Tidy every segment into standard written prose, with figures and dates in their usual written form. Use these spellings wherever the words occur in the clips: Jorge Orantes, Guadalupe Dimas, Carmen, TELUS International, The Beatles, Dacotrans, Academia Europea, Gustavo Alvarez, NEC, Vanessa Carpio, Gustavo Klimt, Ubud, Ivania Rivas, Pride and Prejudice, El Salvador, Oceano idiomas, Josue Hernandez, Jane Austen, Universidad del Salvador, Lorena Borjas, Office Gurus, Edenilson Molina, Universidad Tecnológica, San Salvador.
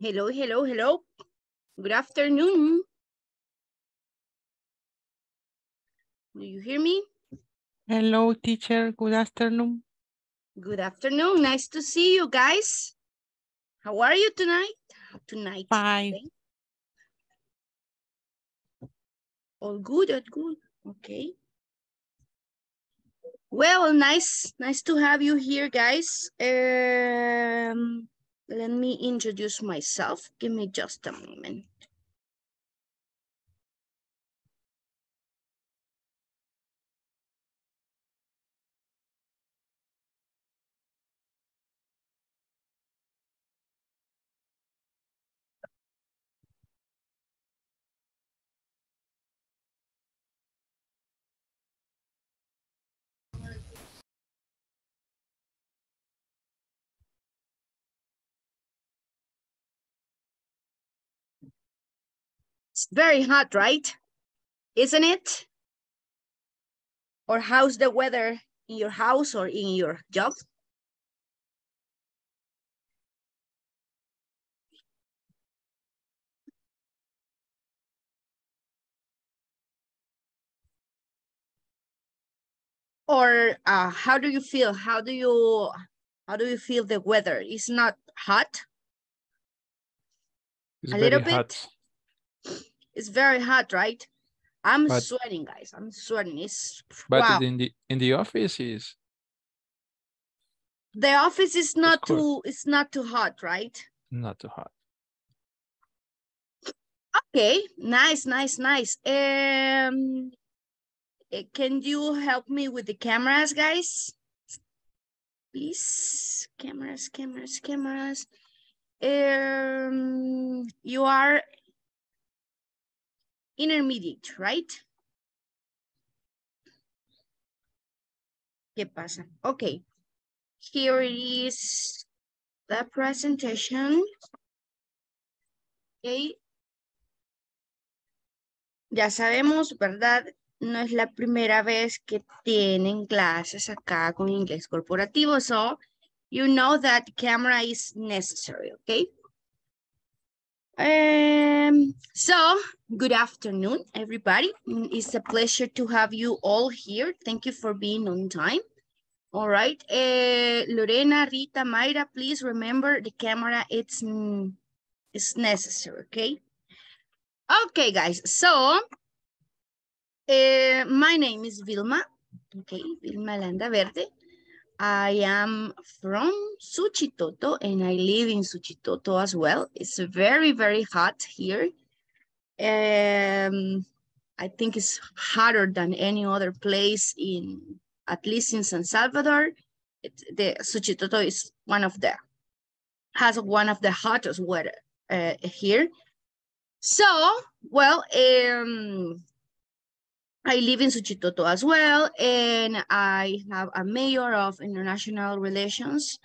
Hello, hello, hello. Good afternoon. Do you hear me? Hello, teacher. Good afternoon. Good afternoon. Nice to see you guys. How are you tonight? Fine. All good, all good. Okay. Well, nice to have you here, guys. Let me introduce myself. Give me just a moment. It's very hot, right? Isn't it? Or how's the weather in your house or in your job? Or how do you feel? How do you feel the weather? It's not hot? It's a little bit hot. It's very hot, right? I'm sweating, guys. I'm sweating. It's wow. in the office is. The office is not too. It's not too hot, right? Not too hot. Okay, nice, nice, nice. Can you help me with the cameras, guys? Please, cameras, cameras, cameras. You are intermediate, right? ¿Qué pasa? Okay, here is the presentation. Okay. Ya sabemos, ¿verdad? No es la primera vez que tienen clases acá con inglés corporativo, so you know that camera is necessary, okay? So good afternoon, everybody. It's a pleasure to have you all here. Thank you for being on time. All right, Lorena, Rita, Mayra, please remember the camera, it's necessary, okay? Okay, guys, so my name is Vilma, okay, Vilma Landaverde. I am from Suchitoto and I live in Suchitoto as well. It's very, very hot here. I think it's hotter than any other place in, at least in San Salvador. Suchitoto is has one of the hottest weather here. So, well, I live in Suchitoto as well, and I have a major of international relations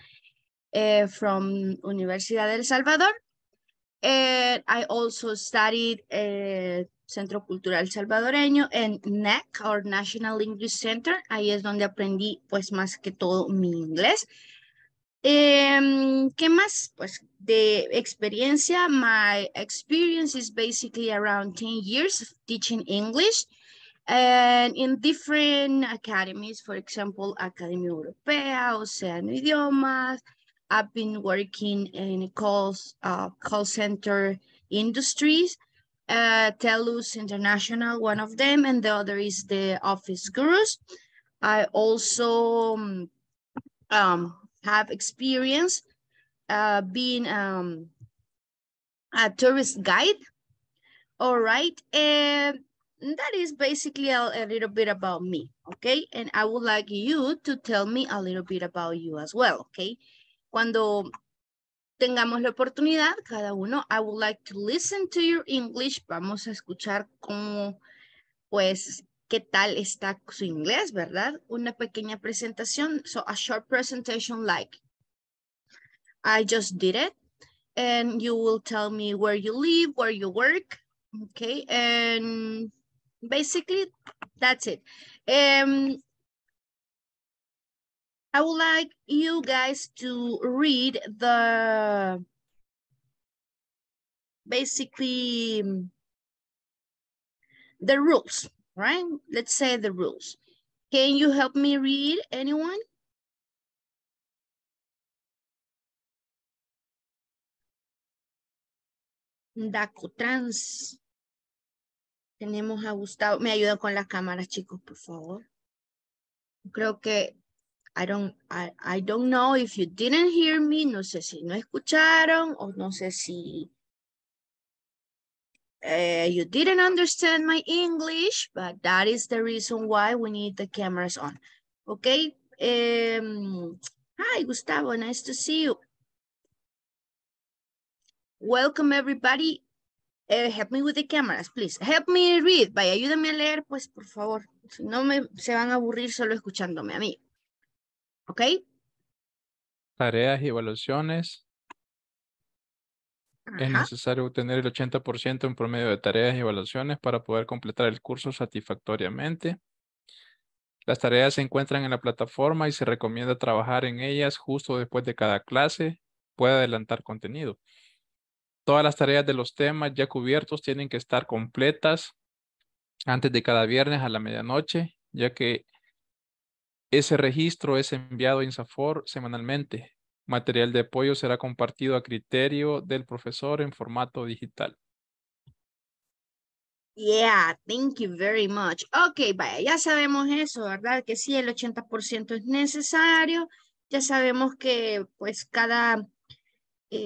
from Universidad del Salvador. And I also studied Centro Cultural Salvadoreño and NEC, or National English Center. Ahí es donde aprendí, pues, más que todo mi inglés. ¿Qué más? Pues de experiencia, my experience is basically around 10 years of teaching English. And in different academies, for example, Academia Europea, Oceano idiomas. I've been working in call center industries, TELUS International, one of them, and the other is the Office Gurus. I also have experience being a tourist guide. All right. That is basically a little bit about me, okay? And I would like you to tell me a little bit about you as well, okay? Cuando tengamos la oportunidad, cada uno, I would like to listen to your English. Vamos a escuchar cómo, pues, qué tal está su inglés, ¿verdad? Una pequeña presentación, so a short presentation like I just did it. And you will tell me where you live, where you work, okay? And basically, that's it. I would like you guys to read the basically the rules, right? Let's say the rules. Can you help me read, anyone? Dacotrans. Tenemos a Gustavo. Me ayudan con las cámaras, chicos, por favor. Creo que I don't know if you didn't hear me. No sé si no escucharon o no sé si you didn't understand my English, but that is the reason why we need the cameras on. Okay. Hi, Gustavo. Nice to see you. Welcome, everybody. Help me with the cameras, please. Help me read. Vaya, ayúdame a leer, pues, por favor. Si no, se van a aburrir solo escuchándome a mí. ¿Ok? Tareas y evaluaciones. Ajá. Es necesario obtener el 80% en promedio de tareas y evaluaciones para poder completar el curso satisfactoriamente. Las tareas se encuentran en la plataforma y se recomienda trabajar en ellas justo después de cada clase. Puede adelantar contenido. Todas las tareas de los temas ya cubiertos tienen que estar completas antes de cada viernes a la medianoche, ya que ese registro es enviado a INSAFORP semanalmente. Material de apoyo será compartido a criterio del profesor en formato digital. Yeah, thank you very much. Ok, vaya, ya sabemos eso, ¿verdad? Que sí, el 80% es necesario. Ya sabemos que pues cada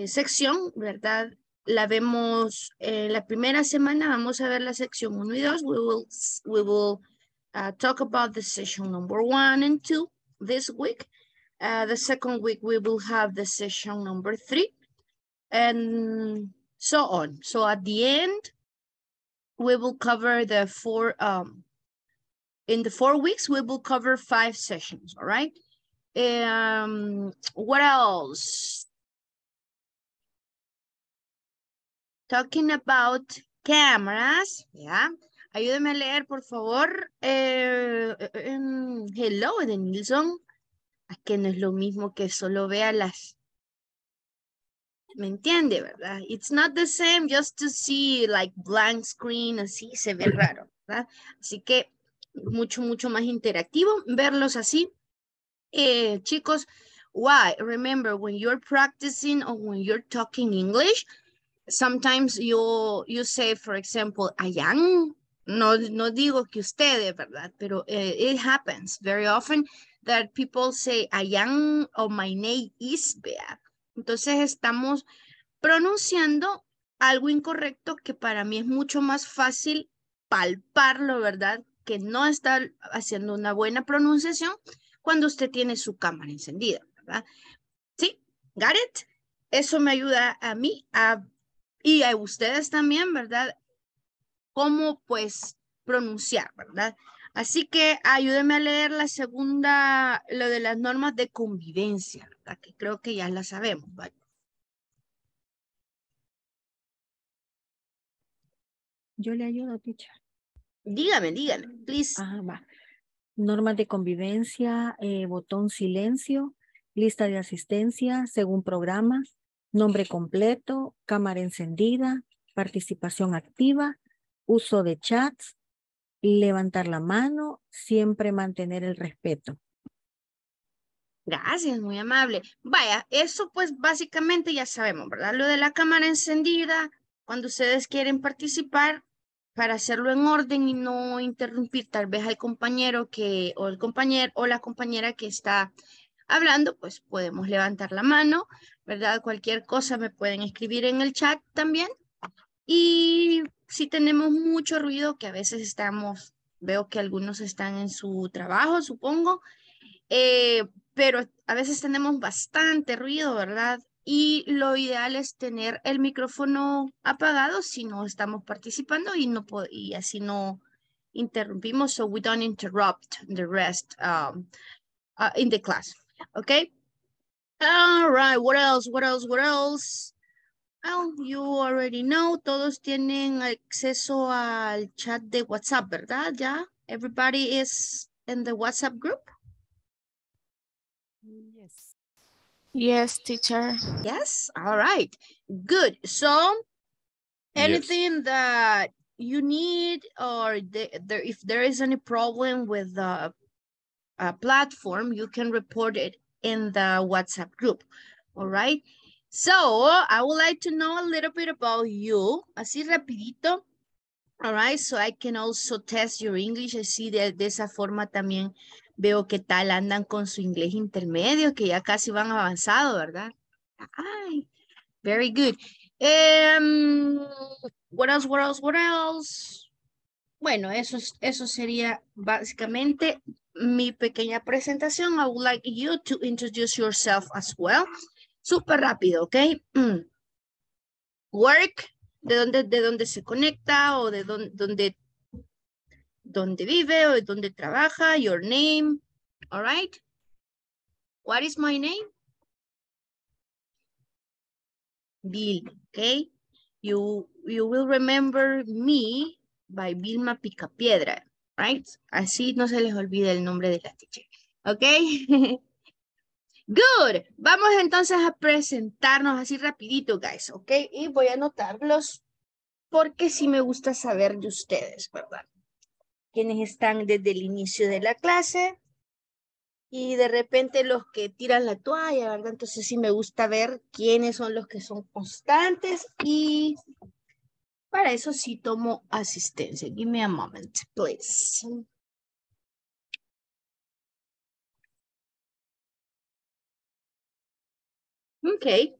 sección, ¿verdad? La vemos la primera semana, vamos a ver la sección 1 y 2. We will talk about the session number 1 and 2 this week. The second week, we will have the session number 3 and so on. So at the end, we will cover the in the 4 weeks, we will cover 5 sessions, all right? What else? Talking about cameras, yeah. Ayúdame a leer, por favor. Hello, Edenilson. Es que no es lo mismo que solo vea las... ¿Me entiende, verdad? It's not the same just to see like blank screen, así se ve raro, ¿verdad? Así que mucho más interactivo verlos así. Chicos, why? Remember, when you're practicing or when you're talking English, sometimes you say, for example, Ayan. No digo que ustedes, ¿verdad? Pero it happens very often that people say, Ayan or my name is, ¿verdad? Entonces estamos pronunciando algo incorrecto que para mí es mucho más fácil palparlo, ¿verdad? Que no está haciendo una buena pronunciación cuando usted tiene su cámara encendida, ¿verdad? ¿Sí? ¿Got it? Eso me ayuda a mí y a ustedes también, ¿verdad? Cómo, pues, pronunciar, ¿verdad? Así que ayúdenme a leer la segunda, lo de las normas de convivencia, ¿verdad? Que creo que ya las sabemos, ¿vale? Yo le ayudo, teacher. Dígame, please. Ajá, va. Normas de convivencia, botón silencio, lista de asistencia según programas, nombre completo, cámara encendida, participación activa, uso de chats, levantar la mano, siempre mantener el respeto. Gracias, muy amable. Vaya, eso pues básicamente ya sabemos, ¿verdad? Lo de la cámara encendida, cuando ustedes quieren participar, para hacerlo en orden y no interrumpir tal vez al compañero que, o el compañero o la compañera que está hablando, pues podemos levantar la mano, ¿verdad? Cualquier cosa me pueden escribir en el chat también. Y si tenemos mucho ruido, que a veces estamos, veo que algunos están en su trabajo, supongo, pero a veces tenemos bastante ruido, ¿verdad? Y lo ideal es tener el micrófono apagado si no estamos participando y, no y así no interrumpimos. So we don't interrupt the rest in the class. Okay. All right. What else? Well, you already know. Todos tienen acceso al chat de WhatsApp, ¿verdad? Yeah. Everybody is in the WhatsApp group. Yes. Yes, teacher. Yes. All right. Good. So Anything yes. that you need, or if there is any problem with the platform, you can report it in the WhatsApp group. All right. So I would like to know a little bit about you, así rapidito. All right. So I can also test your English. Así de esa forma también veo qué tal andan con su inglés intermedio, que ya casi van avanzado, ¿verdad? Ay, very good. What else? Bueno, eso sería básicamente mi pequeña presentación. I would like you to introduce yourself as well. Súper rápido, ¿ok? Work, de dónde se conecta, o de dónde vive, o de dónde trabaja, your name, all right? What is my name? Bill, okay? You will remember me by Vilma Picapiedra, right? Así no se les olvida el nombre de la teacher, okay? Good. Vamos entonces a presentarnos así rapidito, guys, okay? Y voy a anotarlos porque sí me gusta saber de ustedes, ¿verdad? Quienes están desde el inicio de la clase y de repente los que tiran la toalla, ¿verdad? Entonces sí me gusta ver quiénes son los que son constantes y para eso sí tomo asistencia. Give me a moment, please. Okay.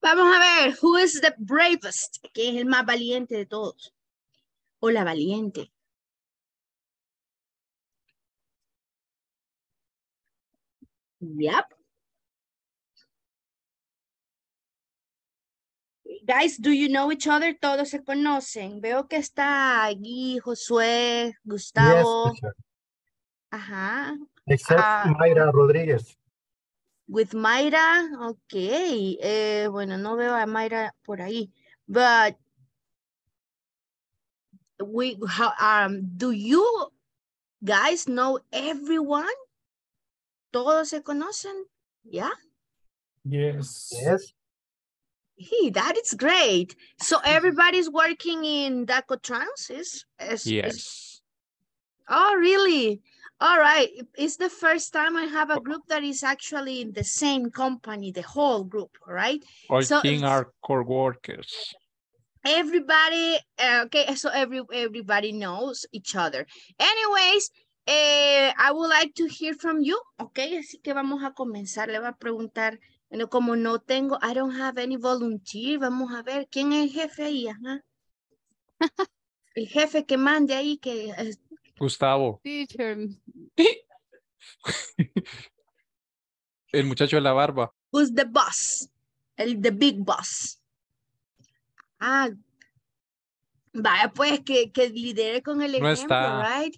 Vamos a ver, who is the bravest? ¿Quién es el más valiente de todos? O la valiente. Yep. Guys, do you know each other? Todos se conocen. Veo que está allí Josue, Gustavo. Yes, sure. Ajá. Except Mayra Rodríguez. With Mayra, okay. Bueno, no veo a Mayra por ahí. But do you guys know everyone? Todos se conocen, yeah? Yes. Yes. Hey, that is great. So everybody's working in Dacotrans? Yes. Oh, really? All right. It's the first time I have a group that is actually in the same company, the whole group, right? All things are co-workers. Everybody, okay, so everybody knows each other. Anyways, I would like to hear from you, okay? Así que vamos a comenzar. Le voy a preguntar, bueno, como no tengo, I don't have any volunteer. Vamos a ver, ¿quién es el jefe ahí? Ajá. El jefe que mande ahí, que... Gustavo. Teacher. El muchacho de la barba. Who's the boss? The big boss. Ah, vaya pues, que lidere con el ejemplo, no está. Right?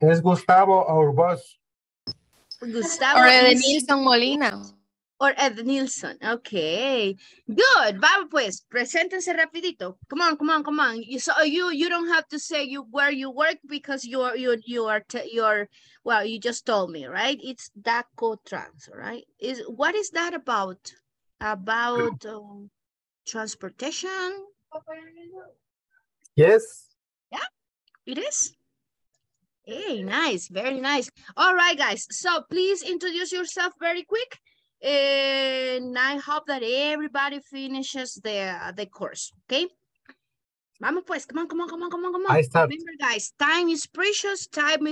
Es Gustavo, our boss. Gustavo. Or Edenilson Molina. Or Edenilson, okay. Good, vamos pues, preséntense rapidito. Come on. You don't have to say where you work because you just told me, right? It's Dacotrans, right? What is that about? About transportation? Yes. Yeah, it is. Hey, nice. Very nice. All right, guys. So please introduce yourself very quick. And I hope that everybody finishes the course. Okay? Vamos pues. Come on. I start. Remember, guys, time is precious. Time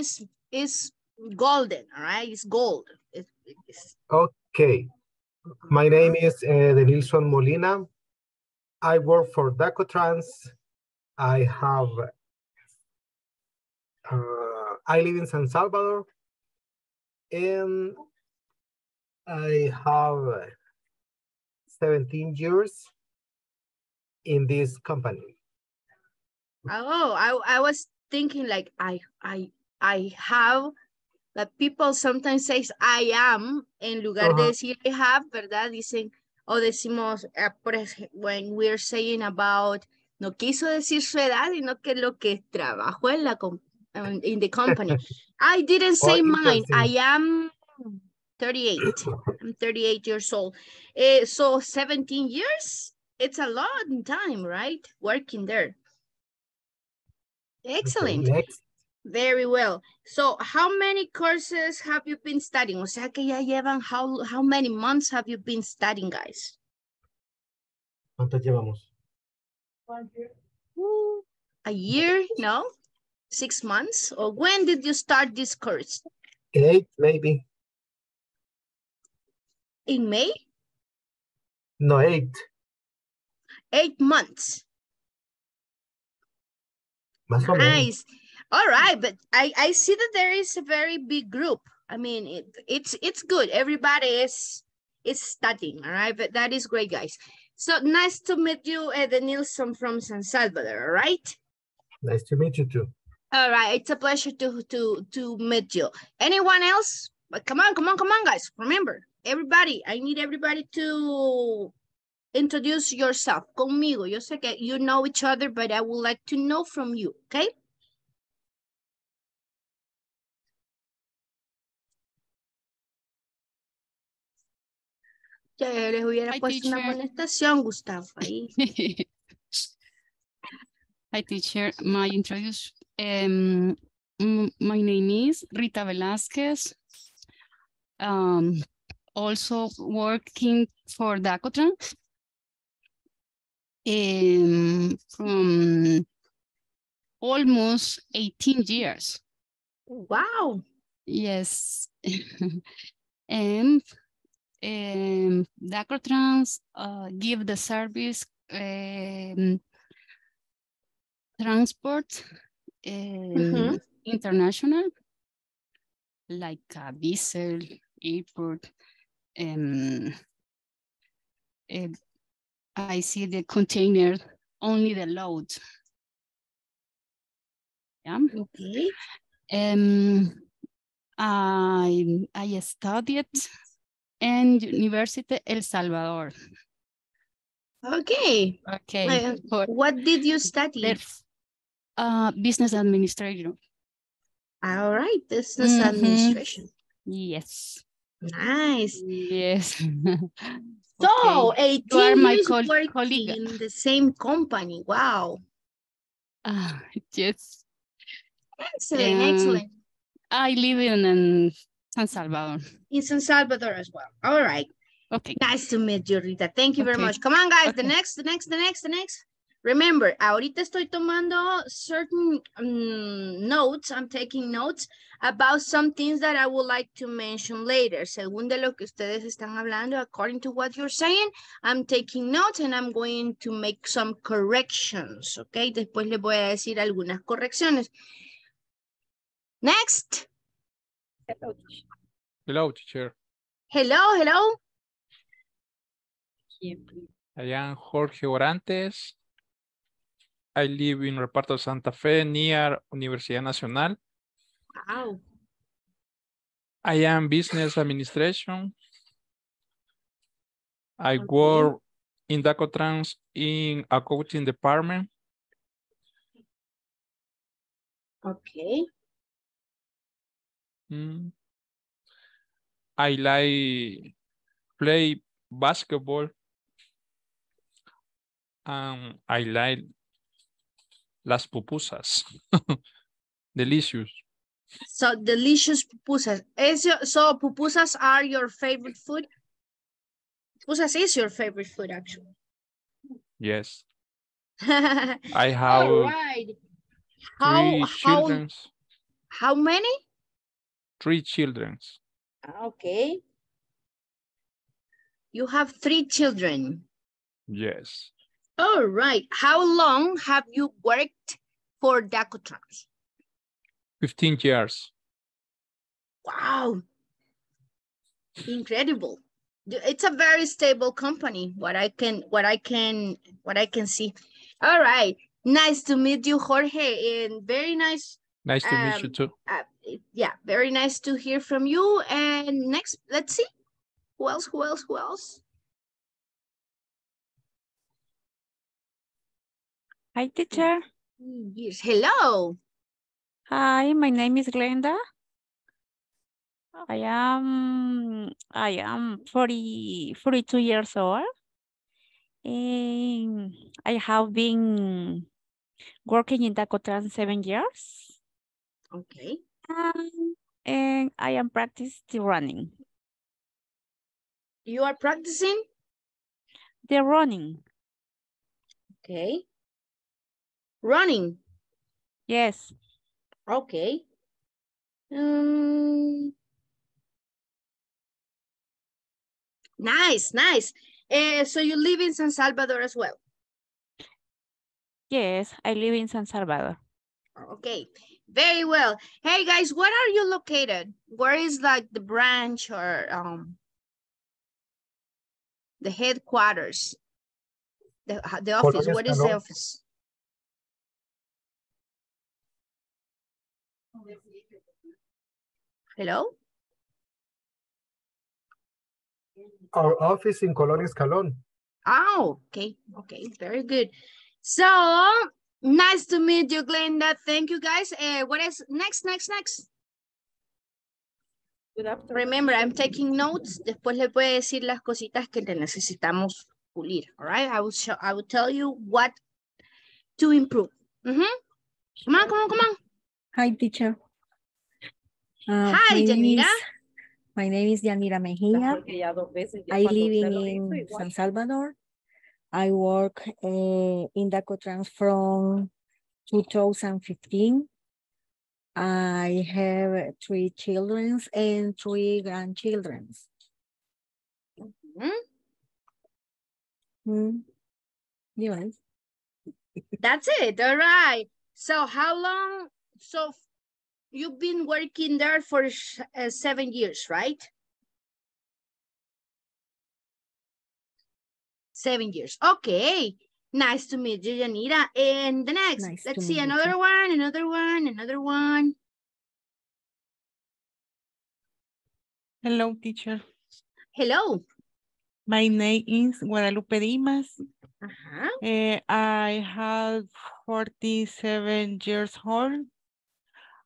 is golden. All right? It's gold. Okay. My name is Edenilson Molina. I work for Dacotrans. I have, I live in San Salvador, and I have 17 years in this company. Oh, I was thinking like I have, but people sometimes say I am, en lugar de decir I have, ¿verdad? Dicen, o decimos, when we're saying about, no quiso decir su edad, sino que lo que trabajó en la in the company. I didn't say mine. I am 38. I'm 38 years old. So 17 years, it's a long time, right? Working there. Excellent. Very well. So how many courses have you been studying? O sea que ya llevan, how many months have you been studying, guys? ¿Cuántos llevamos? 1 year. A year, no? 6 months? Or when did you start this course? 8, maybe. In May? No, 8. 8 months. Nice. All right, but I see that there is a very big group. I mean, it's good. Everybody is studying, all right? But that is great, guys. So nice to meet you, Edenilson from San Salvador, all right? Nice to meet you too. All right, it's a pleasure to meet you. Anyone else? But come on, guys. Remember, everybody, I need everybody to introduce yourself. Conmigo, yo sé que you know each other, but I would like to know from you, okay? Ya les hubiera puesto una amonestación, Gustavo. Ahí. Hi, teacher. My introduction. My name is Rita Velazquez. Also working for Dacotrans. From almost 18 years. Wow. Yes. And Dacotrans give the service transport international, like a vessel, airport. I see the container, only the load. Yeah. Okay. I studied and University El Salvador. Okay. Okay. What did you study? Business administration. All right, business administration. Yes. Nice. Yes. So, okay. 18 are my years colleague in the same company. Wow. Yes. Excellent, excellent. I live in San Salvador. In San Salvador as well. All right. Okay. Nice to meet you, Rita. Thank you very much. Come on, guys. Okay. The next. Remember, ahorita estoy tomando certain notes. I'm taking notes about some things that I would like to mention later. Según de lo que ustedes están hablando, according to what you're saying, I'm taking notes and I'm going to make some corrections. Okay, después les voy a decir algunas correcciones. Next. Hello, teacher. Hello. I am Jorge Orantes. I live in Reparto Santa Fe near Universidad Nacional. Wow. I am business administration. I work in Dacotrans in a coaching department. Okay. I like play basketball. I like las pupusas. Delicious. So delicious pupusas. So pupusas are your favorite food? Pupusas is your favorite food, actually. Yes. I have how many? 3 children. Okay. You have 3 children. Yes. All right. How long have you worked for Dacotrans? 15 years. Wow. Incredible. It's a very stable company, what I can see. All right. Nice to meet you, Jorge, and very nice. Nice to meet you too. Yeah, very nice to hear from you. And next, let's see. Who else? Hi, teacher. Yes, hello. Hi, my name is Glenda. I am 42 years old, and I have been working in Dacotrans 7 years. Okay. And I am practicing the running. You are practicing? The running. Okay. Running? Yes. Okay. Nice, nice. So you live in San Salvador as well? Yes, I live in San Salvador. Okay, very well. Hey guys, where are you located? Where is like the branch or the headquarters? The office, what is the office? Hello? Our office in Colonia Escalón. Oh, okay. Okay, very good. So, nice to meet you, Glenda. Thank you, guys. What is next? Remember, I'm taking notes. Después le puedo decir las cositas que necesitamos pulir. All right? I will tell you what to improve. Mm-hmm. Come on. Hi, teacher. Hi, Yanira. My name is Yanira Mejia. I live in San Salvador. I work in Dacotrans from 2015. I have 3 children and 3 grandchildren. Mm-hmm. Mm. That's it. All right. So how long? So you've been working there for 7 years, right? 7 years. Okay. Nice to meet you, Yanira. And the next, nice let's see another one, another one. Hello, teacher. Hello. My name is Guadalupe Dimas. I have 47 years old.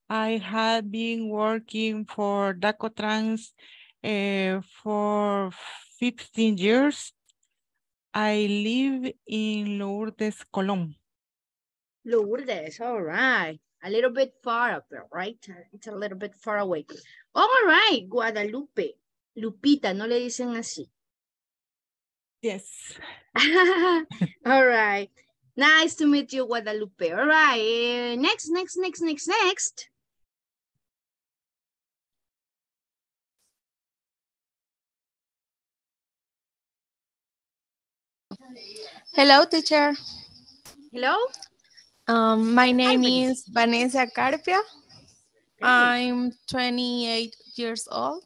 I have been working for Dacotrans for 15 years. I live in Lourdes, Colón. Lourdes, all right. A little bit far up there, right? It's a little bit far away. All right, Guadalupe. Lupita, no le dicen así. Yes. All right. Nice to meet you, Guadalupe. All right. Next. Hello, teacher. Hello. My name is Vanessa Carpio. I'm 28 years old.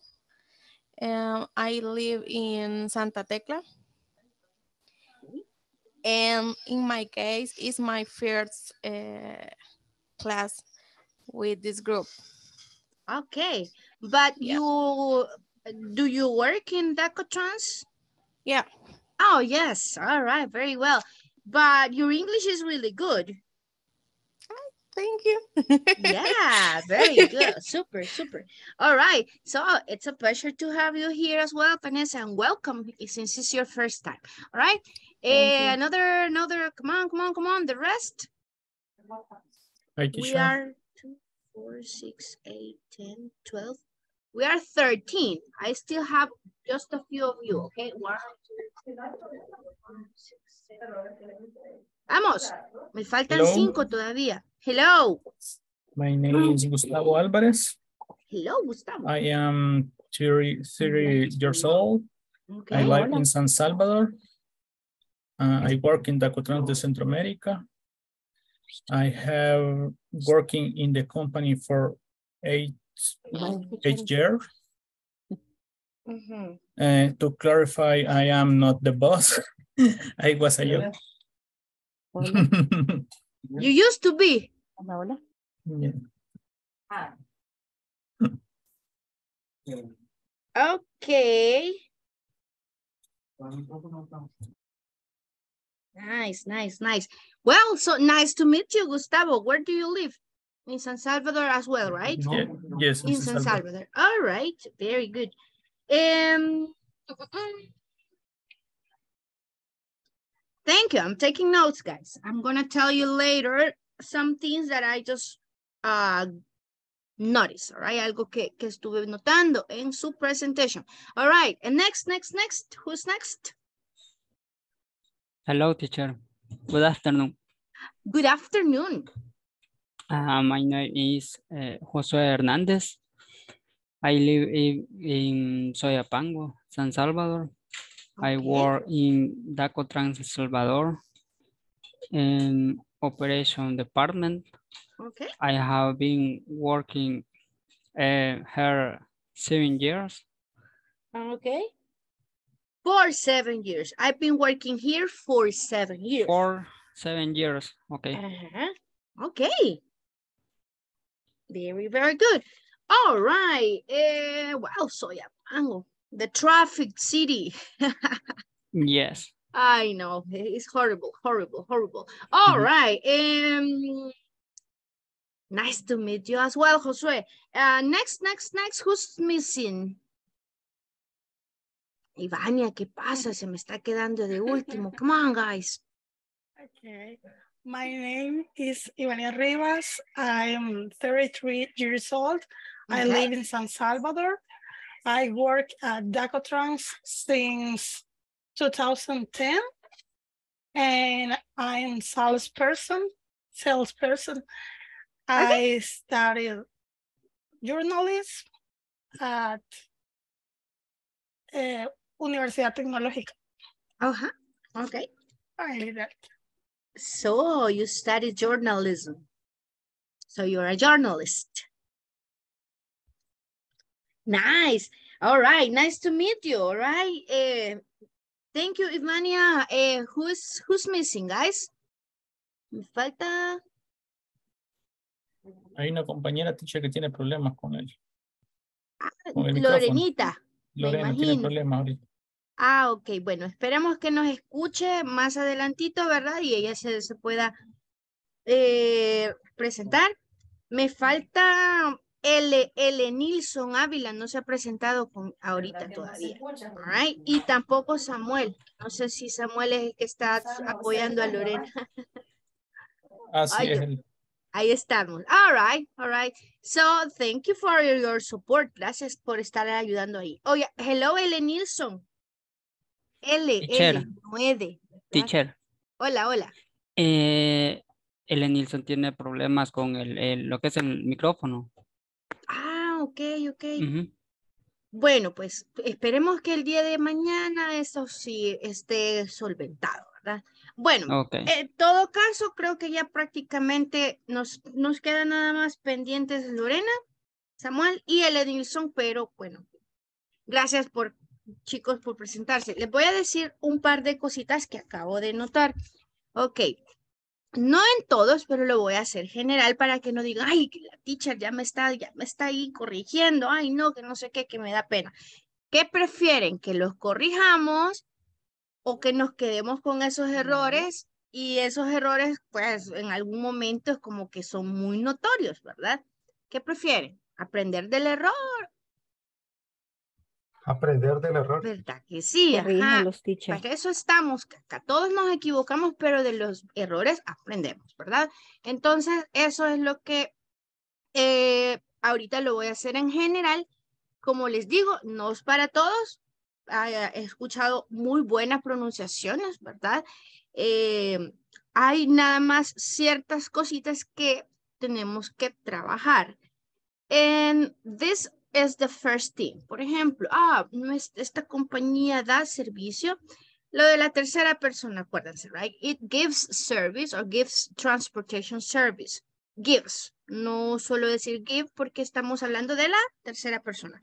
I live in Santa Tecla. And in my case, it's my first class with this group. Okay. But yeah. Do you work in Dacotrans? Yeah. Oh, yes. All right. Very well. But your English is really good. Oh, thank you. Yeah, very good. Super, super. All right. So it's a pleasure to have you here as well, Vanessa, and welcome since it's your first time. All right. Another, come on, the rest. We are 2, 4, 6, 8, 10, 12. We are 13. I still have just a few of you, okay? 1, 2, 3, 4, 5, 6, 7. Vamos, me faltan 5 todavía. Hello. My name is Gustavo Alvarez. Hello, Gustavo. I am 30 years old. Okay. I live in San Salvador. I work in Dacotrans de Centro America. I have working in the company for 8 years. Mm-hmm. To clarify, I am not the boss. I was a job. You used to be. Yeah. Okay. Nice. Well, so nice to meet you, Gustavo. Where do you live? In San Salvador as well, right? Yeah. Yes. In San Salvador. All right. Very good. Thank you. I'm taking notes, guys. I'm going to tell you later some things that I just noticed, all right? Algo que estuve notando en su presentation. All right. And next. Who's next? Hello, teacher. Good afternoon. Good afternoon. My name is Josue Hernandez. I live in Soyapango, San Salvador. Okay. I work in Dacotrans, El Salvador, in operation department. Okay. I have been working here 7 years. Okay. For 7 years. I've been working here for 7 years. For 7 years. Okay. Uh-huh. Okay. Very, very good. All right. Wow, Soyapango. The traffic city. Yes. I know. It's horrible, horrible, horrible. All right. Nice to meet you as well, Josue. Next. Who's missing? Ivania, ¿qué pasa? Se me está quedando de último. Come on, guys. Okay. My name is Ivania Rivas. I'm 33 years old. Okay. I live in San Salvador. I work at Dacotrans since 2010, and I'm salesperson. Okay. I studied journalism at Universidad Tecnológica. Uh-huh. Okay. I did that. So you studied journalism. So you're a journalist. Nice. All right. Nice to meet you. All right. Thank you, Ivania. Who's missing, guys? Me falta. Hay una compañera teacher que tiene problemas con él. Lorenita. Lorena tiene problemas ahorita. Ah, ok. Bueno, esperemos que nos escuche más adelantito, ¿verdad? Y ella se pueda presentar. Me falta. Edenilson Ávila no se ha presentado ahorita todavía. All right? Y tampoco Samuel. No sé si Samuel es el que está apoyando a Lorena. Así es. Ahí estamos. All right. All right. So, thank you for your support. Gracias por estar ayudando ahí. Oye, oh, yeah. Hello, Edenilson. Teacher. Teacher. Hola. Edenilson tiene problemas con lo que es el micrófono. Ah, ok. Uh-huh. Bueno, pues esperemos que el día de mañana eso sí esté solventado, ¿verdad? Bueno, okay. En todo caso, creo que ya prácticamente nos queda nada más pendientes Lorena, Samuel y Edenilson, pero bueno, gracias chicos por presentarse. Les voy a decir un par de cositas que acabo de notar. Ok. No en todos, pero lo voy a hacer general para que no digan, ay, que la teacher ya me está ahí corrigiendo, ay, no, que no sé qué, que me da pena. ¿Qué prefieren? ¿Que los corrijamos o que nos quedemos con esos errores? Y esos errores, pues, en algún momento es como que son muy notorios, ¿verdad? ¿Qué prefieren? ¿Aprender del error? Aprender del error. ¿Verdad que sí? Ajá. Para eso estamos, acá todos nos equivocamos, pero de los errores aprendemos, ¿verdad? Entonces, eso es lo que ahorita lo voy a hacer en general. Como les digo, no es para todos. He escuchado muy buenas pronunciaciones, ¿verdad? Hay nada más ciertas cositas que tenemos que trabajar. And this es the first thing. Por ejemplo, esta compañía da servicio. Lo de la tercera persona, acuérdense, right? It gives service or gives transportation service. Gives. No solo decir give porque estamos hablando de la tercera persona.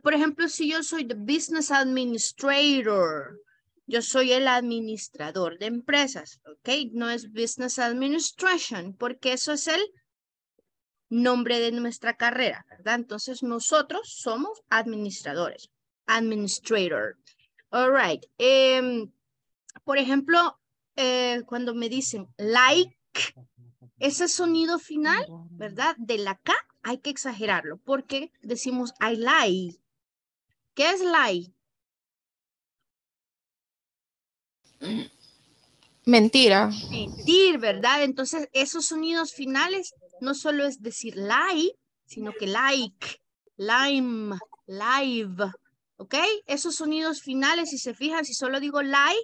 Por ejemplo, si yo soy the business administrator, yo soy el administrador de empresas, ¿ok? No es business administration porque eso es el nombre de nuestra carrera, ¿verdad? Entonces nosotros somos administradores, administrator. All right. Por ejemplo, cuando me dicen like, Ese sonido final, ¿verdad? De la K hay que exagerarlo porque decimos I lie. ¿Qué es lie? Mentira. Mentir, ¿verdad? Entonces esos sonidos finales no solo es decir lie, sino que like, lime, live. ¿Ok? Esos sonidos finales, si se fijan, si solo digo lie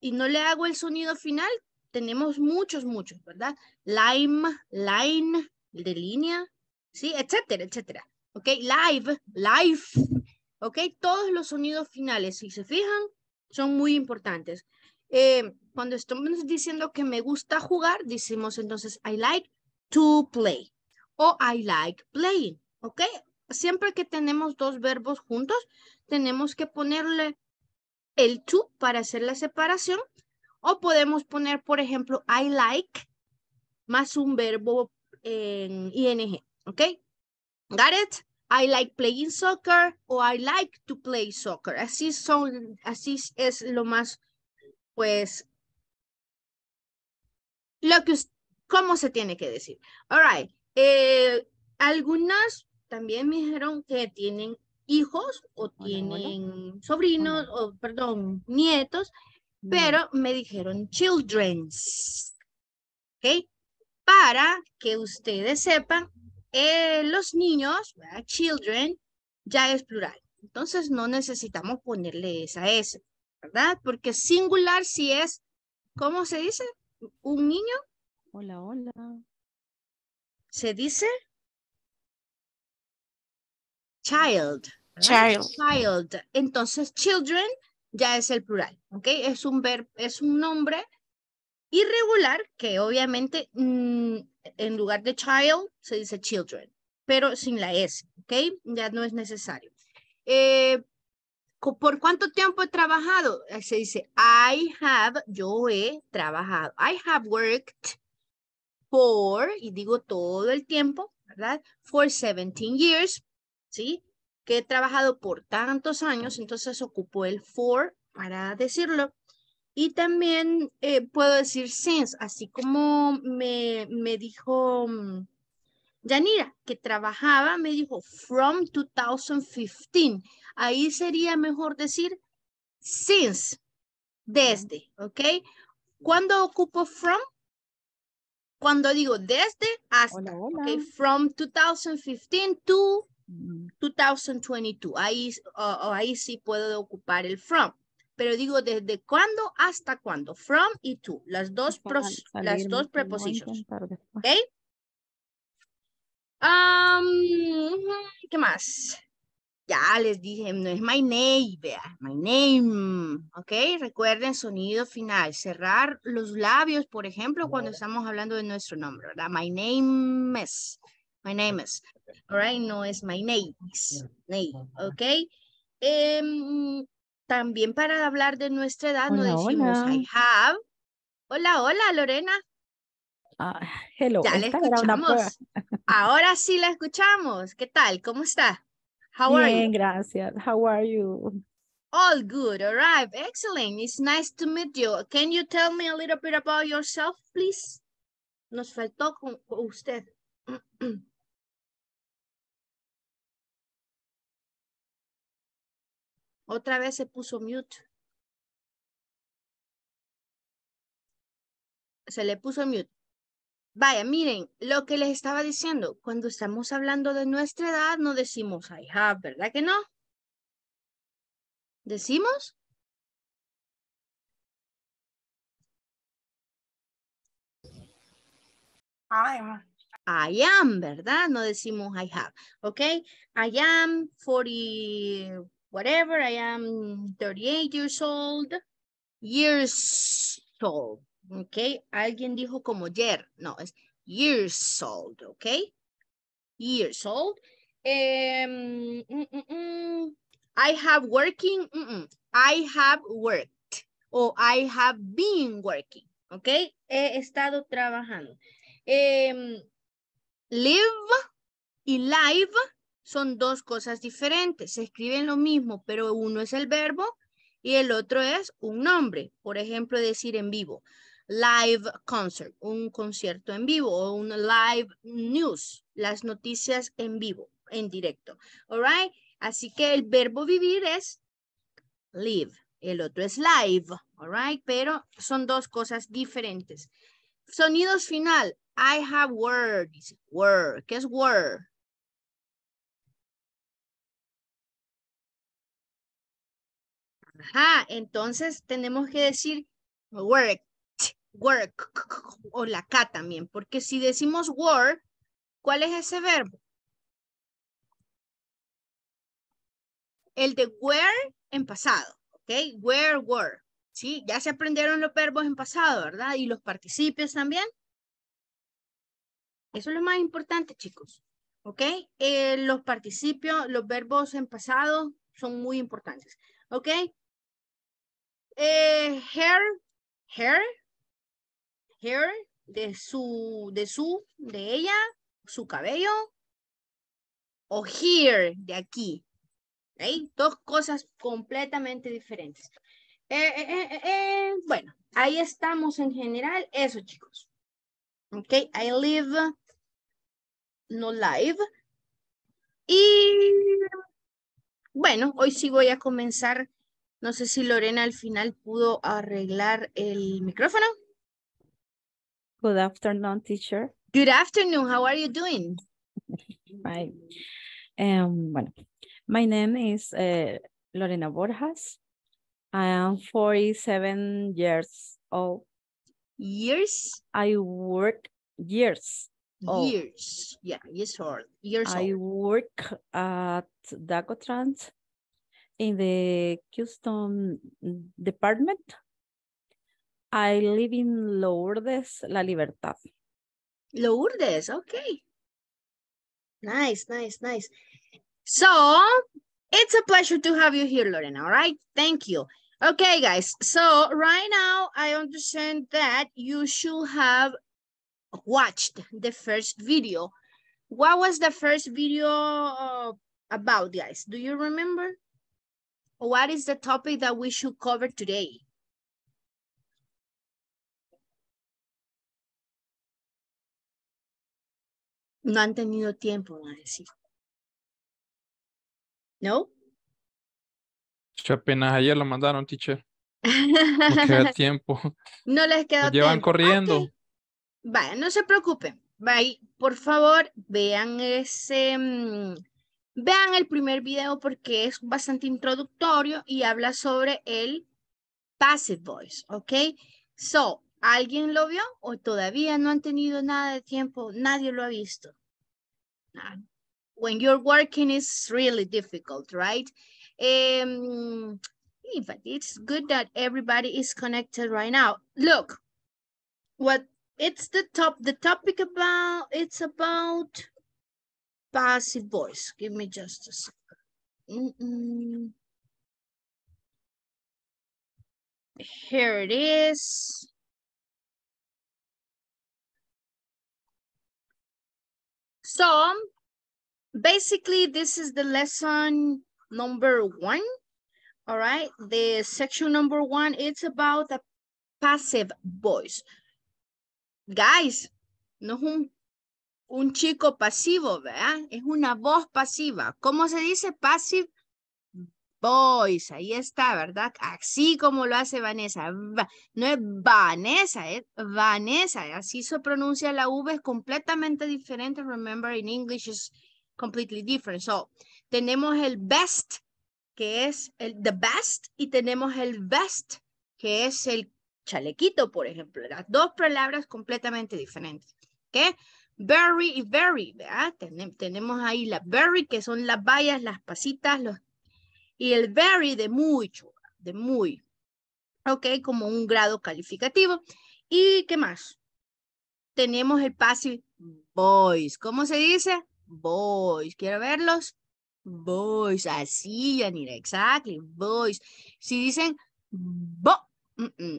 y no le hago el sonido final, tenemos muchos, ¿verdad? Lime, line, de línea, ¿sí? Etcétera, etcétera. ¿Ok? Live, life. ¿Ok? Todos los sonidos finales, si se fijan, son muy importantes. Cuando estamos diciendo que me gusta jugar, decimos entonces I like to play o I like playing. ¿Ok? Siempre que tenemos dos verbos juntos, tenemos que ponerle el to para hacer la separación. O podemos poner, por ejemplo, I like más un verbo en ing, ¿ok? Got it? I like playing soccer o I like to play soccer. Así es lo más, pues, lo que, cómo se tiene que decir. All right. Algunas también me dijeron que tienen hijos o tienen sobrinos o, perdón, nietos. Pero me dijeron children's, ¿ok? Para que ustedes sepan, los niños, ¿verdad? Children, ya es plural. Entonces no necesitamos ponerle esa S, ¿verdad? Porque singular sí es, ¿cómo se dice? ¿Un niño? Hola, hola. ¿Se dice? Child. Child. Child. Entonces children ya es el plural, ¿ok? Es un verbo, es un nombre irregular que obviamente en lugar de child se dice children, pero sin la S, ¿ok? Ya no es necesario. ¿Por cuánto tiempo he trabajado? Se dice I have, yo he trabajado. I have worked for, y digo todo el tiempo, ¿verdad? For 17 years, ¿sí? Que he trabajado por tantos años, entonces ocupó el for para decirlo. Y también puedo decir since, así como me dijo Yanira, que trabajaba, me dijo from 2015. Ahí sería mejor decir since, desde, ¿ok? ¿Cuándo ocupo from? Cuando digo desde hasta, hola, hola. Okay, from 2015 to 2022, ahí sí puedo ocupar el from, pero digo desde cuándo hasta cuándo, from y to, las dos preposiciones, ¿ok? ¿Qué más? Ya les dije, no es my name, vea, my name, ¿ok? Recuerden sonido final, cerrar los labios, por ejemplo, cuando estamos hablando de nuestro nombre, ¿verdad? My name is. My name is. All right, no es my name. Name, ok. También para hablar de nuestra edad, hola, no decimos hola. I have. Hola, hola, Lorena. Hello. Ya la escuchamos. Ahora sí la escuchamos. ¿Qué tal? ¿Cómo está? How are you? Bien, gracias. How are you? All good. All right. Excellent. It's nice to meet you. Can you tell me a little bit about yourself, please? Nos faltó con usted. Otra vez se puso mute. Se le puso mute. Vaya, miren, lo que les estaba diciendo. Cuando estamos hablando de nuestra edad, no decimos I have, ¿verdad que no? ¿Decimos? I am, ¿verdad? No decimos I have. ¿Ok? I am 40... Whatever, I am 38 years old. Years old, ¿ok? Alguien dijo como ayer. No, es years old, ¿ok? Years old. I have working. I have worked. O I have been working, ¿ok? He estado trabajando. Live y live son dos cosas diferentes, se escriben lo mismo, pero uno es el verbo y el otro es un nombre. Por ejemplo, decir en vivo, live concert, un concierto en vivo, o un live news, las noticias en vivo, en directo. Alright, así que el verbo vivir es live, el otro es live, alright, pero son dos cosas diferentes. Sonidos final, I have words, word, ¿qué es word? Ajá, entonces tenemos que decir work, work, o la K también, porque si decimos work, ¿cuál es ese verbo? El de were en pasado, ¿ok? Where, were, ¿sí? Ya se aprendieron los verbos en pasado, ¿verdad? Y los participios también. Eso es lo más importante, chicos, ¿ok? Los participios, los verbos en pasado son muy importantes, ¿ok? Hair, de ella, su cabello, o here, de aquí. ¿Okay? Dos cosas completamente diferentes. Bueno, ahí estamos en general. Eso, chicos. Ok, I live, no live. Y bueno, hoy sí voy a comenzar. No sé si Lorena al final pudo arreglar el micrófono. Good afternoon, teacher. Good afternoon. How are you doing? Bye. Bueno, my name is Lorena Borjas. I am 47 years old. Years? I work years. Old. Years. Yeah, years old. Years old. I work at Dacotrans. In the custom department. I live in Lourdes, La Libertad. Lourdes, okay. Nice, nice, nice. So, it's a pleasure to have you here, Lorena, all right? Thank you. Okay, guys, so right now, I understand that you should have watched the first video. What was the first video about, guys? Do you remember? What is the topic that we should cover today? No han tenido tiempo, van a decir. ¿No? Yo apenas ayer lo mandaron, teacher. No queda tiempo. No les quedó tiempo. Llevan corriendo. Okay. Vaya, no se preocupen. Bye. Por favor, vean ese... Vean el primer video porque es bastante introductorio y habla sobre el passive voice, ¿ok? So, ¿alguien lo vio o todavía no han tenido nada de tiempo? Nadie lo ha visto. When you're working, it's really difficult, right? But it's good that everybody is connected right now. Look, what it's the topic about, it's about... passive voice. Give me just a second. Here it is. So, basically, this is the lesson number 1. All right. The section number 1, it's about the passive voice. Guys, no un chico pasivo, ¿verdad? Es una voz pasiva. ¿Cómo se dice? Passive voice. Ahí está, ¿verdad? Así como lo hace Vanessa. No es Vanessa, es Vanessa. Así se pronuncia la V, es completamente diferente. Remember, in English is completely different. So, tenemos el best, que es el the best, y tenemos el best, que es el chalequito, por ejemplo. Las dos palabras completamente diferentes. ¿Ok? Berry y berry, ¿verdad? Tenemos ahí la berry, que son las bayas, las pasitas, y el berry de mucho, de muy. Ok, como un grado calificativo. ¿Y qué más? Tenemos el passive voice. ¿Cómo se dice? Voice. ¿Quiero verlos? Voice. Así, Yanira, exactly. Voice. Si dicen bo,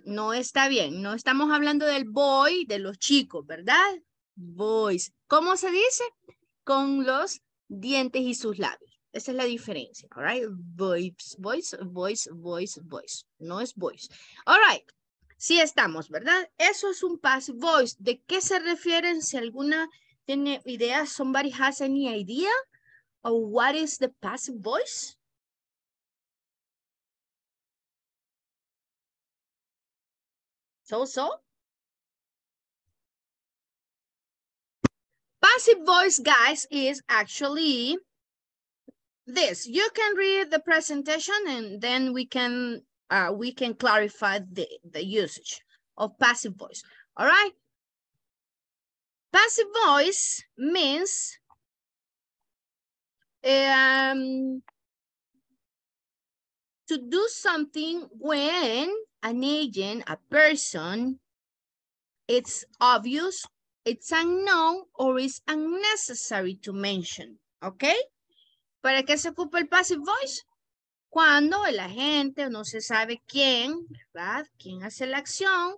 no está bien. No estamos hablando del boy, de los chicos, ¿verdad? Voice. ¿Cómo se dice? Con los dientes y sus labios. Esa es la diferencia. All right. Voice, voice, voice, voice, voice. No es voice. All right. Sí estamos, ¿verdad? Eso es un past voice. ¿De qué se refieren? Si alguna tiene idea, somebody has any idea of what is the past voice? So? Passive voice, guys, is actually this. You can read the presentation and then we can clarify the usage of passive voice. All right. Passive voice means to do something when an agent, a person, it's obvious, it's unknown or is unnecessary to mention, ¿ok? ¿Para qué se ocupa el passive voice? Cuando el agente o no se sabe quién, ¿verdad? Quién hace la acción,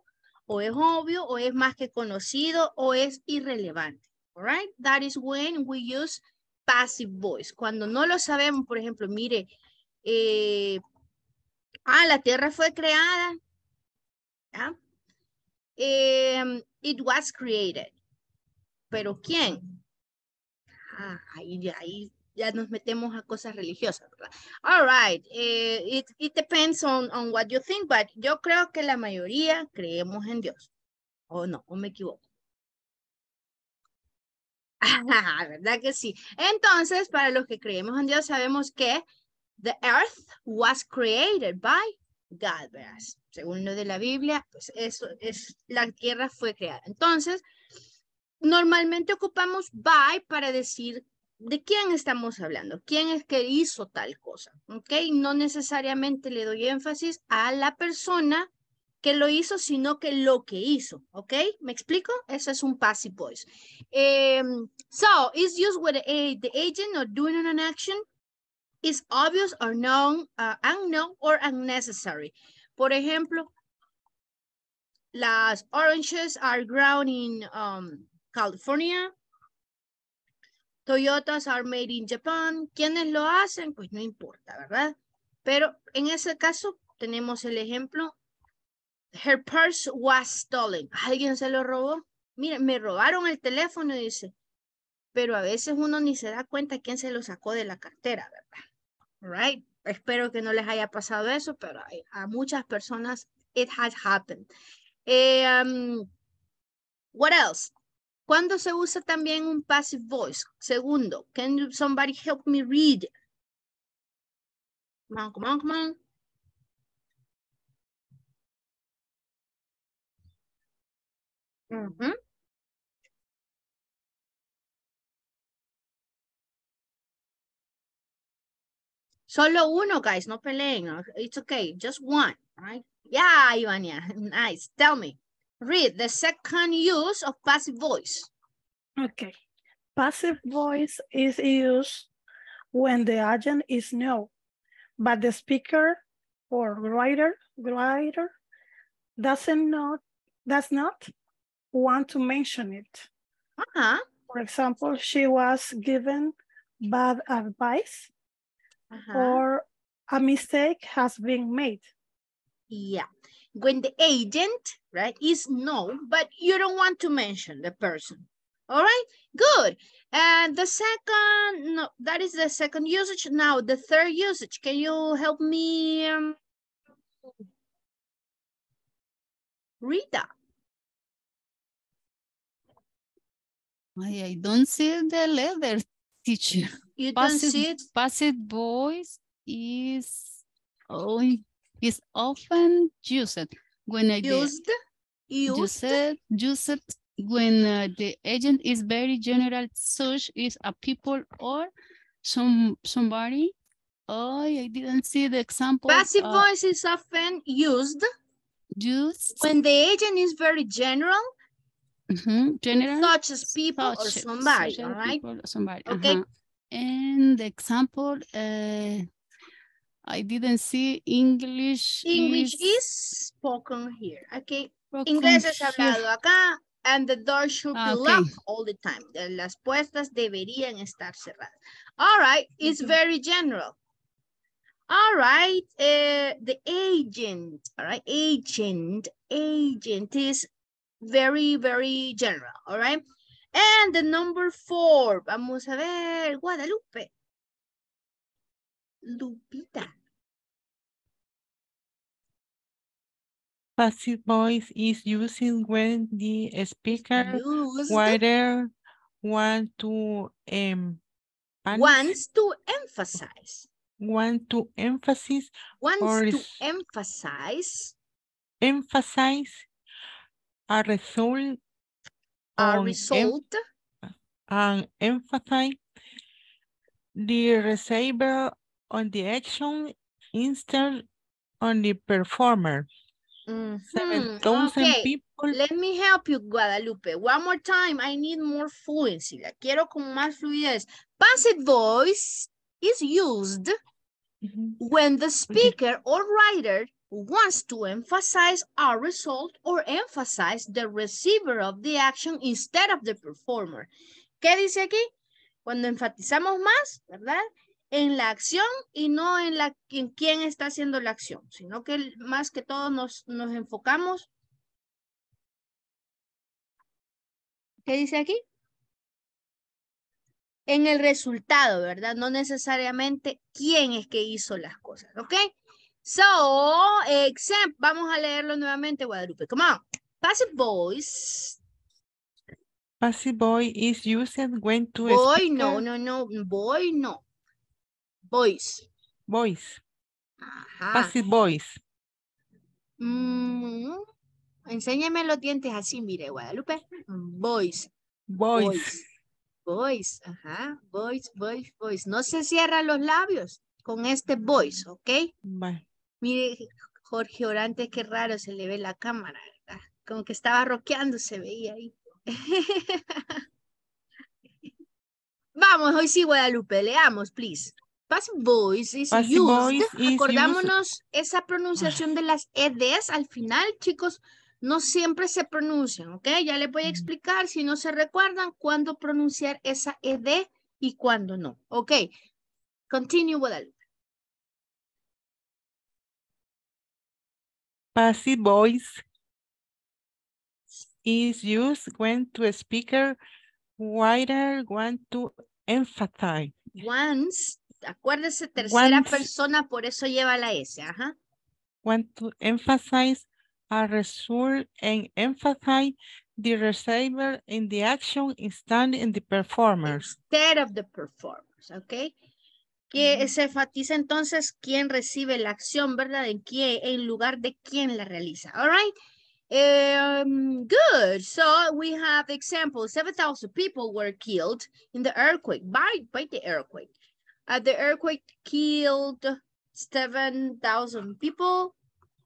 o es obvio, o es más que conocido, o es irrelevante, alright? That is when we use passive voice. Cuando no lo sabemos, por ejemplo, mire, la tierra fue creada, ¿ya? It was created. ¿Pero quién? Ahí ya nos metemos a cosas religiosas, ¿verdad? All right. It depends on what you think, but yo creo que la mayoría creemos en Dios. ¿O no? ¿O me equivoco? ¿Verdad que sí? Entonces, para los que creemos en Dios, sabemos que the earth was created by God, ¿verdad? Según lo de la Biblia, pues eso es, la tierra fue creada. Entonces, normalmente ocupamos by para decir de quién estamos hablando, quién es que hizo tal cosa, ¿ok? No necesariamente le doy énfasis a la persona que lo hizo, sino que lo que hizo, ¿ok? ¿Me explico? Eso es un passive voice. So, it's used with the agent or doing an action is obvious or known, unknown or unnecessary. Por ejemplo, las oranges are grown in California. Toyotas are made in Japan. ¿Quiénes lo hacen? Pues no importa, ¿verdad? Pero en ese caso tenemos el ejemplo. Her purse was stolen. ¿Alguien se lo robó? Mira, me robaron el teléfono, dice. Pero a veces uno ni se da cuenta quién se lo sacó de la cartera, ¿verdad? All right. Espero que no les haya pasado eso, pero a muchas personas it has happened. What else? ¿Cuándo se usa también un passive voice? Segundo, can somebody help me read? Come on, come on, come on. Mm-hmm. Solo uno, guys, no peleen. It's okay, just one, right? Yeah, Ivania, nice. Tell me, read the second use of passive voice. Okay. Passive voice is used when the agent is known, but the speaker or writer does not want to mention it. Uh-huh. For example, she was given bad advice. Uh-huh. Or a mistake has been made. Yeah. When the agent, right, is known, but you don't want to mention the person. All right, good. And the second, no, that is the second usage. Now, the third usage, can you help me? Rita. I don't see the letter, teacher. You don't see it? Passive voice is often used when the agent is very general, such as a people or somebody. Oh, I didn't see the example. Passive voice is often used when the agent is very general. Mm-hmm. General, such as people or somebody, all right? Somebody. Okay. Uh-huh. And the example, I didn't see English. English is spoken here, okay? Inglés es hablado acá, and the door should be locked all the time. Las puertas deberían estar cerradas. All right, it's very general. All right, the agent, all right, agent is very, very general, all right? And the number 4, vamos a ver, Guadalupe. Lupita. Passive voice is used when the speaker wants to emphasize a result and emphasize the receiver on the action instead on the performer. 7,000 okay. people. Let me help you, Guadalupe. One more time. I need more fluency. La quiero con más fluidez. Passive voice is used when the speaker or writer wants to emphasize a result or emphasize the receiver of the action instead of the performer. ¿Qué dice aquí? Cuando enfatizamos más, ¿verdad? En la acción y no en la en quién está haciendo la acción, sino que más que todo nos enfocamos. ¿Qué dice aquí? En el resultado, ¿verdad? No necesariamente quién es que hizo las cosas, ¿ok? So, except, vamos a leerlo nuevamente, Guadalupe. Come on. Passive voice. Passive voice is used when to speak. Voice. Ajá. Passive voice. Enséñame los dientes así, mire, Guadalupe. Voice. Ajá. Voice. No se cierran los labios con este voice, ¿ok? Bye. Mire, Jorge Orantes, qué raro se le ve la cámara, ¿verdad? Como que estaba roqueando, se veía ahí. Vamos, hoy sí, Guadalupe, leamos, please. Passive voice is used. Acordámonos esa pronunciación de las EDs al final, chicos, no siempre se pronuncian, ¿ok? Ya les voy a explicar si no se recuerdan cuándo pronunciar esa ED y cuándo no. Ok, continue, Guadalupe. Passive voice is used when the speaker writer wants to emphasize. Acuérdese, tercera persona, por eso lleva la S. Ajá. Want to emphasize a result and emphasize the receiver in the action instead in the performers. Instead of the performers, ¿ok? Que se enfatiza entonces quién recibe la acción, ¿verdad? En quién, en lugar de quién la realiza. All right. Good. So we have example. 7,000 people were killed in the earthquake by the earthquake. The earthquake killed 7,000 people.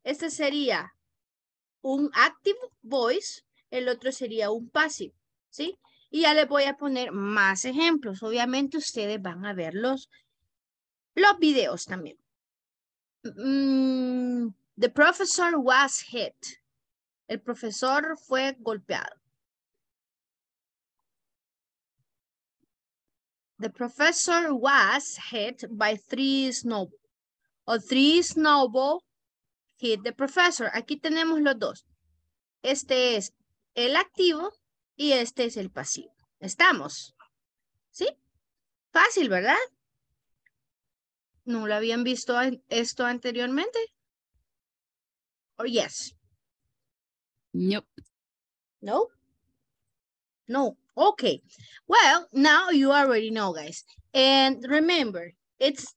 Este sería un active voice, el otro sería un passive, ¿sí? Y ya les voy a poner más ejemplos. Obviamente ustedes van a ver los videos también. The professor was hit. El profesor fue golpeado. The professor was hit by 3 snowballs. O 3 snowballs hit the professor. Aquí tenemos los dos. Este es el activo y este es el pasivo. ¿Estamos? ¿Sí? Fácil, ¿verdad? ¿No lo habían visto esto anteriormente? ¿O yes? Nope. No? No. Okay, well, now you already know, guys. And remember, it's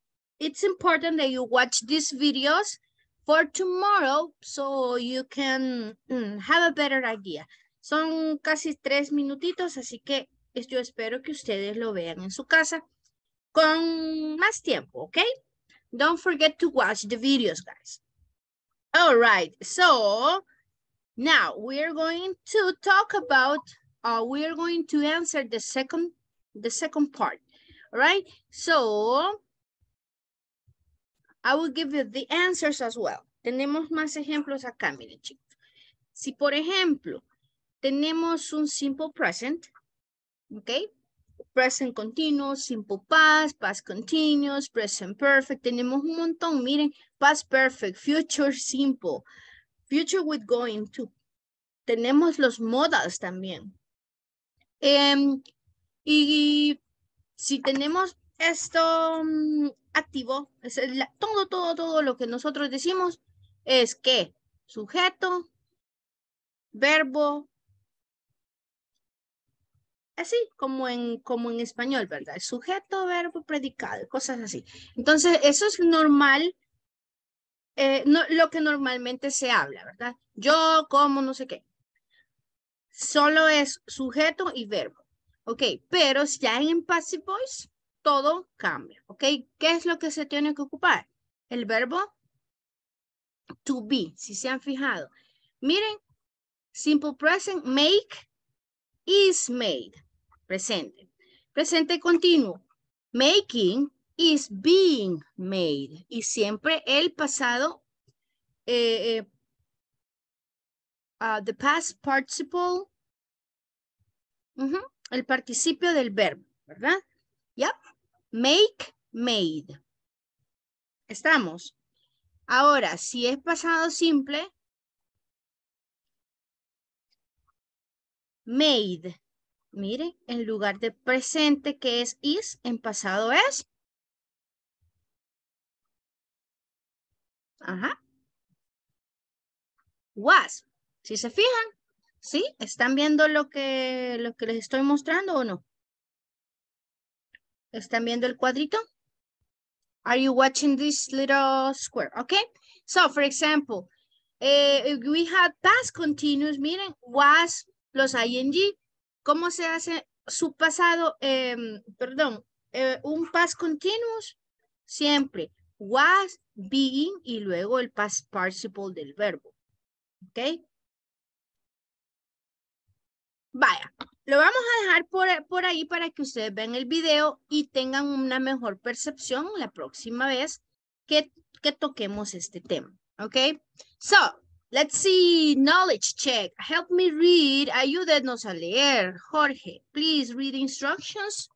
important that you watch these videos for tomorrow so you can have a better idea. Son casi 3 minutitos, así que yo espero que ustedes lo vean en su casa con más tiempo, okay? Don't forget to watch the videos, guys. All right, so now we're going to talk about we are going to answer the second part, all right? So, I will give you the answers as well. Tenemos más ejemplos acá, miren, chicos. Si, por ejemplo, tenemos un simple present, ¿ok? present continuous, simple past, past continuous, present perfect. Tenemos un montón, miren, past perfect, future simple, future with going to. Tenemos los modals también. Y si tenemos esto activo, es todo lo que nosotros decimos es que sujeto, verbo, así como en español, ¿verdad? Sujeto, verbo, predicado, cosas así. Entonces, eso es normal, lo que normalmente se habla, ¿verdad? Yo, como, no sé qué. Solo es sujeto y verbo, ¿ok? Pero ya en passive voice, todo cambia, ¿ok? ¿Qué es lo que se tiene que ocupar? El verbo to be, si se han fijado. Miren, simple present, make, is made, presente. Presente continuo, making, is being made. Y siempre el pasado, the past participle, el participio del verbo, ¿verdad? Yep, make, made. Estamos. Ahora, si es pasado simple, made. Miren, en lugar de presente que es is, en pasado es. Ajá. Was. Si se fijan, ¿sí? ¿Están viendo lo que les estoy mostrando o no? ¿Están viendo el cuadrito? Are you watching this little square? Okay. So, for example, we had past continuous, miren, was, los ing, ¿cómo se hace su pasado? Un past continuous siempre was, being y luego el past participle del verbo. ¿Ok? Vaya, lo vamos a dejar por ahí para que ustedes vean el video y tengan una mejor percepción la próxima vez que toquemos este tema. ¿Ok? So, let's see, knowledge check. Help me read. Ayúdenos a leer. Jorge, please read instructions.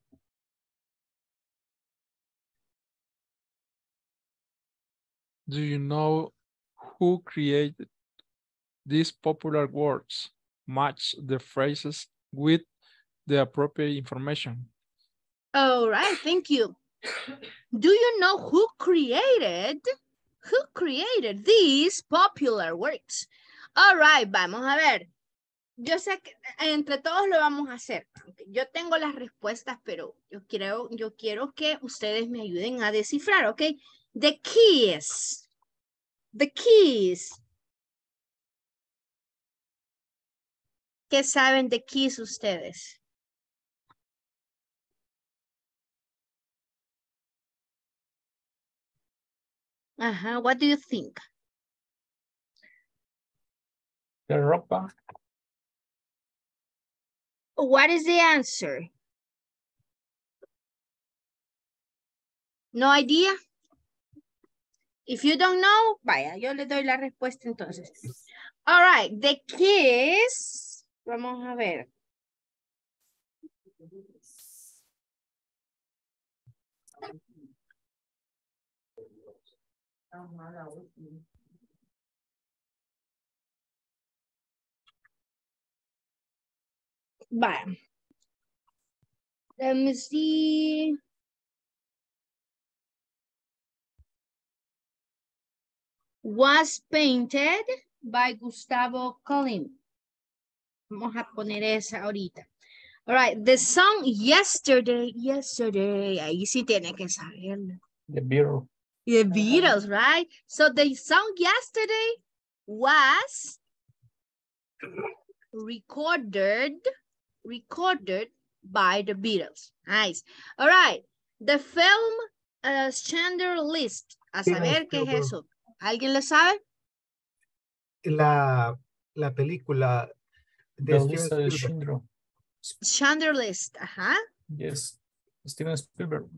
Do you know who created these popular words? Match the phrases with the appropriate information. All right, thank you. Do you know who created? Who created these popular works? All right, vamos a ver. Yo sé que entre todos lo vamos a hacer. Yo tengo las respuestas, pero yo quiero que ustedes me ayuden a descifrar, ¿ok? The keys. The keys. ¿Qué saben de keys ustedes? Ajá, what do you think? La ropa. What is the answer? No idea? If you don't know, vaya, yo le doy la respuesta entonces. All right, the keys. Vamos a ver. But let me see. Was painted by Gustavo Klimt. Vamos a poner esa ahorita. All right, the song yesterday. Ahí sí tiene que saberlo. The Beatles. The Beatles, right? So the song yesterday was recorded by the Beatles. Nice. All right. The film Schindler's List. A saber qué es eso. ¿Alguien lo sabe? La película de Steven Spielberg. Schindler's List. Ajá. Yes. Steven Spielberg.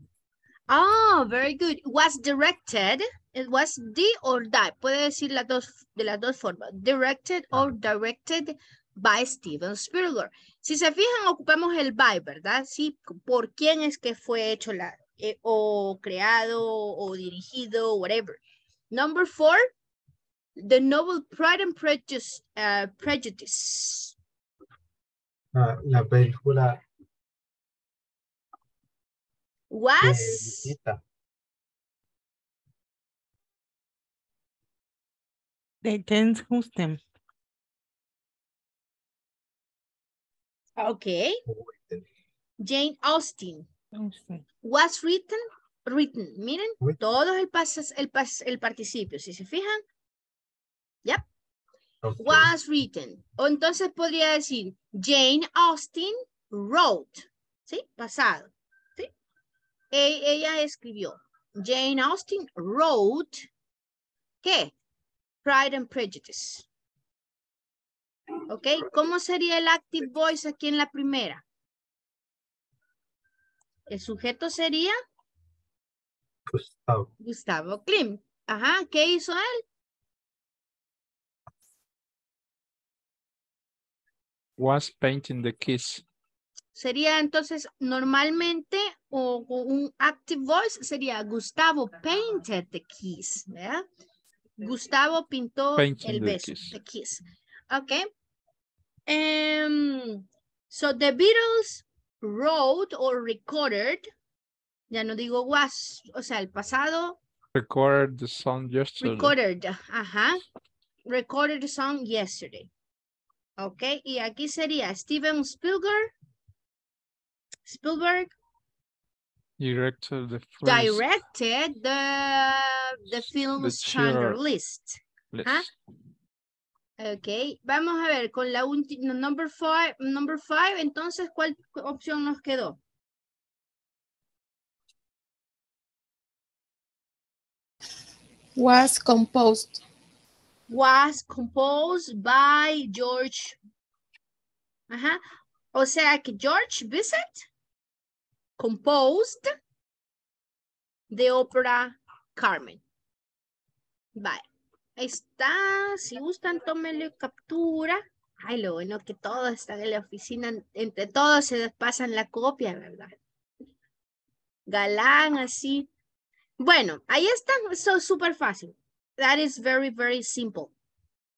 Oh, very good. Was directed. It was the or that. Puede decir las dos, de las dos formas. Directed or directed by Steven Spielberg. Si se fijan, ocupamos el by, ¿verdad? Sí, por quién es que fue hecho la, o creado o dirigido, whatever. Number 4, the novel Pride and Prejudice. La película was de Jane Austen. Okay. Jane Austen. Was written, miren, todos el participio, si se fijan. Yep. Okay. Was written. O entonces podría decir Jane Austen wrote. ¿Sí? Pasado. ¿Sí? Ella escribió. Jane Austen wrote. ¿Qué? Pride and Prejudice. ¿Ok? ¿Cómo sería el active voice aquí en la primera? El sujeto sería Gustavo. Gustavo Klimt. Ajá, ¿qué hizo él? Was painting the kiss. Sería entonces normalmente o un active voice sería Gustavo painted the kiss, ¿verdad? Gustavo pintó painting el beso, the kiss. Okay. So the Beatles wrote or recorded, ya no digo was, o sea, el pasado. Recorded the song yesterday. Recorded, ajá. Recorded the song yesterday. Okay, y aquí sería Steven Spielberg. Directed the film. Directed the film's Schindler's List. ¿Ah? Ok, vamos a ver con la última, number 5, entonces, ¿cuál opción nos quedó? Was composed. Was composed by George. Ajá, o sea que George Bizet composed the opera Carmen. Bye. Ahí está, si gustan, tómenle captura. Ay, lo bueno que todos están en la oficina, entre todos se pasan la copia, ¿verdad? Galán, así. Bueno, ahí está, so súper fácil. That is very, very simple.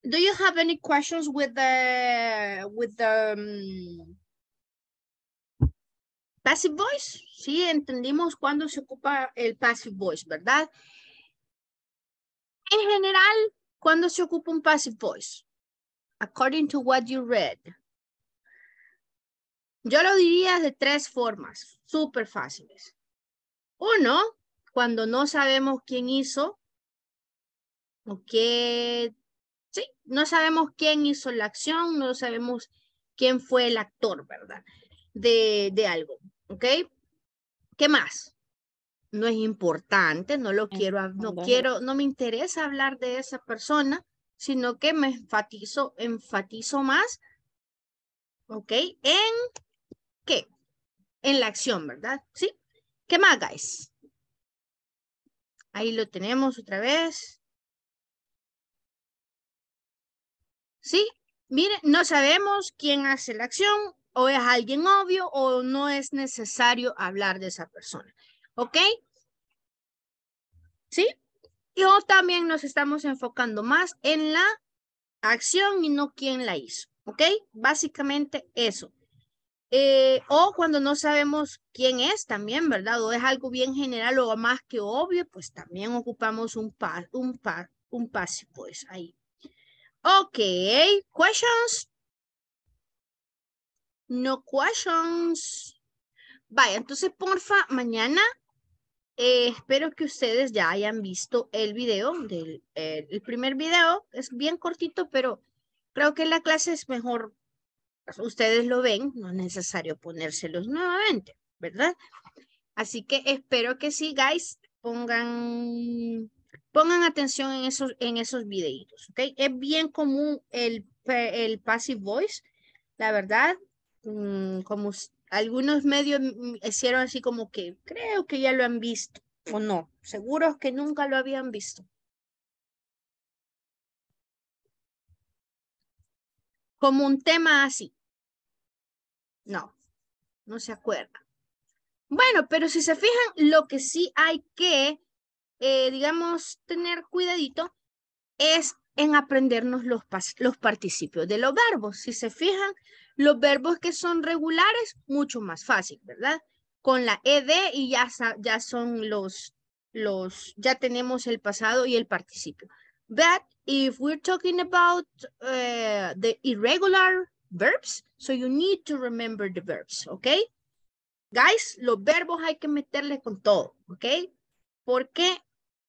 Do you have any questions with the passive voice? Sí, entendimos cuándo se ocupa el passive voice, ¿verdad? En general, ¿cuándo se ocupa un passive voice? According to what you read. Yo lo diría de 3 formas, súper fáciles. 1, cuando no sabemos quién hizo, o qué, sí, no sabemos quién hizo la acción, no sabemos quién fue el actor, ¿verdad? De algo, ¿ok? ¿Qué más? No es importante, no lo quiero, no me interesa hablar de esa persona, sino que me enfatizo más, ¿ok? ¿En qué? En la acción, ¿verdad? ¿Sí? ¿Qué más, guys? Ahí lo tenemos otra vez. ¿Sí? Miren, no sabemos quién hace la acción, o es alguien obvio, o no es necesario hablar de esa persona. ¿Ok? ¿Sí? Y o también nos estamos enfocando más en la acción y no quién la hizo. ¿Ok? Básicamente eso. O cuando no sabemos quién es también, ¿verdad? O es algo bien general o más que obvio, pues también ocupamos un pase, pues ahí. Ok. ¿Questions? No questions. Vaya, entonces porfa, mañana... espero que ustedes ya hayan visto el video, el primer video, es bien cortito, pero creo que en la clase es mejor, ustedes lo ven, no es necesario ponérselos nuevamente, ¿verdad? Así que espero que sí, guys, pongan atención en esos videitos, ¿ok? Es bien común el passive voice, la verdad, como algunos medios hicieron así como que creo que ya lo han visto o no. Seguros que nunca lo habían visto. como un tema así. No, no se acuerda. Bueno, pero si se fijan, lo que sí hay que, digamos, tener cuidadito es en aprendernos los participios de los verbos. Si se fijan, los verbos que son regulares, mucho más fácil, ¿verdad? Con la ED y ya son ya tenemos el pasado y el participio. But if we're talking about the irregular verbs, so you need to remember the verbs, ¿ok? Guys, los verbos hay que meterle con todo, ¿ok? Porque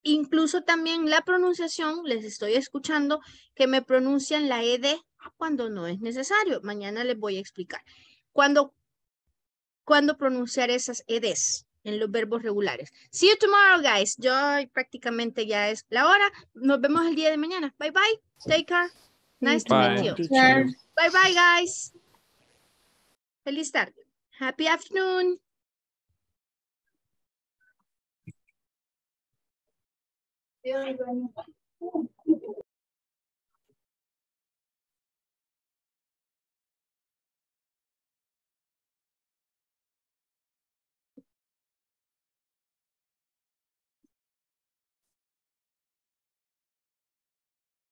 incluso también la pronunciación, les estoy escuchando que me pronuncian la ED cuando no es necesario. Mañana les voy a explicar cuándo pronunciar esas EDs en los verbos regulares. See you tomorrow, guys. Yo prácticamente ya es la hora. Nos vemos el día de mañana. Bye, bye. Take care. Nice to meet you. Bye, bye, guys. Feliz tarde. Happy afternoon.